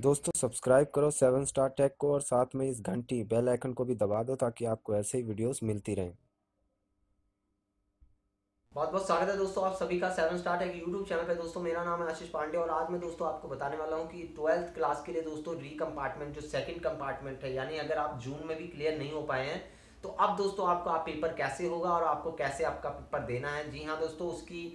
दोस्तों सब्सक्राइब करो 7 star take को और साथ में इस घंटी बेल आइकन को भी दबा दो ताकि आपको ऐसे ही वीडियोस मिलती रहें। बहुत बहुत स्वागत है दोस्तों आप सभी का 7 स्टार टेक यूट्यूब चैनल पे। दोस्तों मेरा नाम है आशीष पांडे और आज मैं दोस्तों आपको बताने वाला हूं कि 12th क्लास के लिए दोस्तों रीकम्पार्टमेंट जो सेकंड कंपार्टमेंट है, यानी अगर आप जून में भी क्लियर नहीं हो पाए हैं तो अब दोस्तों आपका पेपर कैसे होगा और आपको कैसे आपका पेपर देना है। जी हाँ दोस्तों, उसकी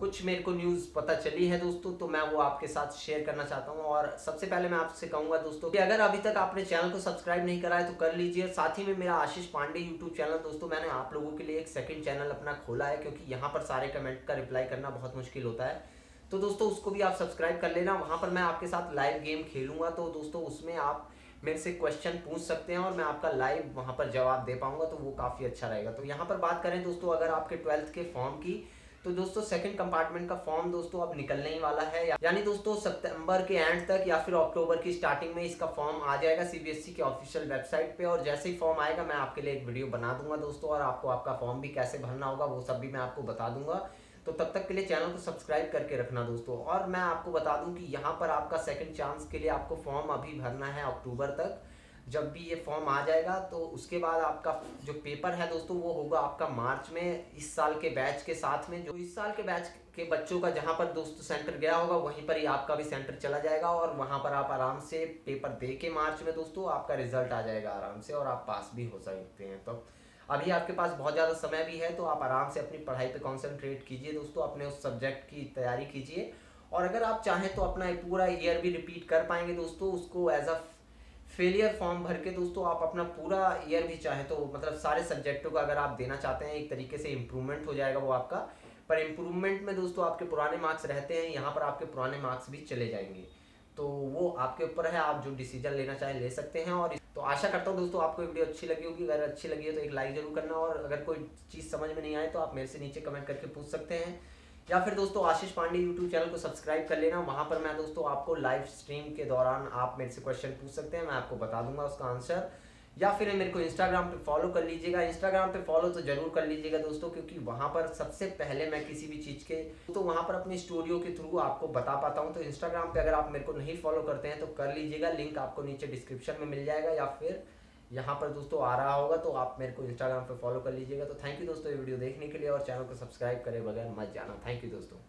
कुछ मेरे को न्यूज़ पता चली है दोस्तों, तो मैं वो आपके साथ शेयर करना चाहता हूँ। और सबसे पहले मैं आपसे कहूँगा दोस्तों कि अगर अभी तक आपने चैनल को सब्सक्राइब नहीं करा है तो कर लीजिए। साथ ही में मेरा आशीष पांडे यूट्यूब चैनल दोस्तों, मैंने आप लोगों के लिए एक सेकंड चैनल अपना खोला है क्योंकि यहाँ पर सारे कमेंट का रिप्लाई करना बहुत मुश्किल होता है। तो दोस्तों उसको भी आप सब्सक्राइब कर लेना। वहाँ पर मैं आपके साथ लाइव गेम खेलूँगा, तो दोस्तों उसमें आप मेरे से क्वेश्चन पूछ सकते हैं और मैं आपका लाइव वहाँ पर जवाब दे पाऊँगा, तो वो काफ़ी अच्छा रहेगा। तो यहाँ पर बात करें दोस्तों अगर आपके 12th के फॉर्म की, तो दोस्तों सेकंड कंपार्टमेंट का फॉर्म दोस्तों अब निकलने ही वाला है, यानी दोस्तों सितंबर के एंड तक या फिर अक्टूबर की स्टार्टिंग में इसका फॉर्म आ जाएगा सीबीएसई के ऑफिशियल वेबसाइट पे। और जैसे ही फॉर्म आएगा मैं आपके लिए एक वीडियो बना दूंगा दोस्तों, और आपको आपका फॉर्म भी कैसे भरना होगा वो सब भी मैं आपको बता दूंगा। तो तब तक के लिए चैनल को सब्सक्राइब करके रखना दोस्तों। और मैं आपको बता दूँ कि यहाँ पर आपका सेकेंड चांस के लिए आपको फॉर्म अभी भरना है अक्टूबर तक। जब भी ये फॉर्म आ जाएगा तो उसके बाद आपका जो पेपर है दोस्तों वो होगा आपका मार्च में, इस साल के बैच के साथ में। जो इस साल के बैच के बच्चों का जहाँ पर दोस्तों सेंटर गया होगा वहीं पर ही आपका भी सेंटर चला जाएगा, और वहाँ पर आप आराम से पेपर दे के मार्च में दोस्तों आपका रिजल्ट आ जाएगा आराम से, और आप पास भी हो सकते हैं। तो अभी आपके पास बहुत ज़्यादा समय भी है, तो आप आराम से अपनी पढ़ाई पर कॉन्सेंट्रेट कीजिए दोस्तों, अपने उस सब्जेक्ट की तैयारी कीजिए। और अगर आप चाहें तो अपना पूरा ईयर भी रिपीट कर पाएंगे दोस्तों, उसको एज अ फेलियर फॉर्म भर के दोस्तों आप अपना पूरा ईयर भी चाहे तो मतलब सारे सब्जेक्टों का अगर आप देना चाहते हैं, एक तरीके से इम्प्रूवमेंट हो जाएगा वो आपका। पर इम्प्रूवमेंट में दोस्तों आपके पुराने मार्क्स रहते हैं, यहाँ पर आपके पुराने मार्क्स भी चले जाएंगे, तो वो आपके ऊपर है, आप जो डिसीजन लेना चाहें ले सकते हैं। और तो आशा करता हूँ दोस्तों आपको वीडियो अच्छी लगी होगी, अगर अच्छी लगी है तो एक लाइक जरूर करना, और अगर कोई चीज़ समझ में नहीं आए तो आप मेरे से नीचे कमेंट करके पूछ सकते हैं, या फिर दोस्तों आशीष पांडे यूट्यूब चैनल को सब्सक्राइब कर लेना। वहाँ पर मैं दोस्तों आपको लाइव स्ट्रीम के दौरान आप मेरे से क्वेश्चन पूछ सकते हैं, मैं आपको बता दूंगा उसका आंसर। या फिर मेरे को इंस्टाग्राम पे फॉलो कर लीजिएगा, इंस्टाग्राम पे फॉलो तो जरूर कर लीजिएगा दोस्तों, क्योंकि वहाँ पर सबसे पहले मैं किसी भी चीज़ के तो वहाँ पर अपनी स्टोरियों के थ्रू आपको बता पाता हूँ। तो इंस्टाग्राम पर अगर आप मेरे को नहीं फॉलो करते हैं तो कर लीजिएगा, लिंक आपको नीचे डिस्क्रिप्शन में मिल जाएगा या फिर यहाँ पर दोस्तों आ रहा होगा, तो आप मेरे को इंस्टाग्राम पे फॉलो कर लीजिएगा। तो थैंक यू दोस्तों ये वीडियो देखने के लिए, और चैनल को सब्सक्राइब करे बगैर मत जाना। थैंक यू दोस्तों।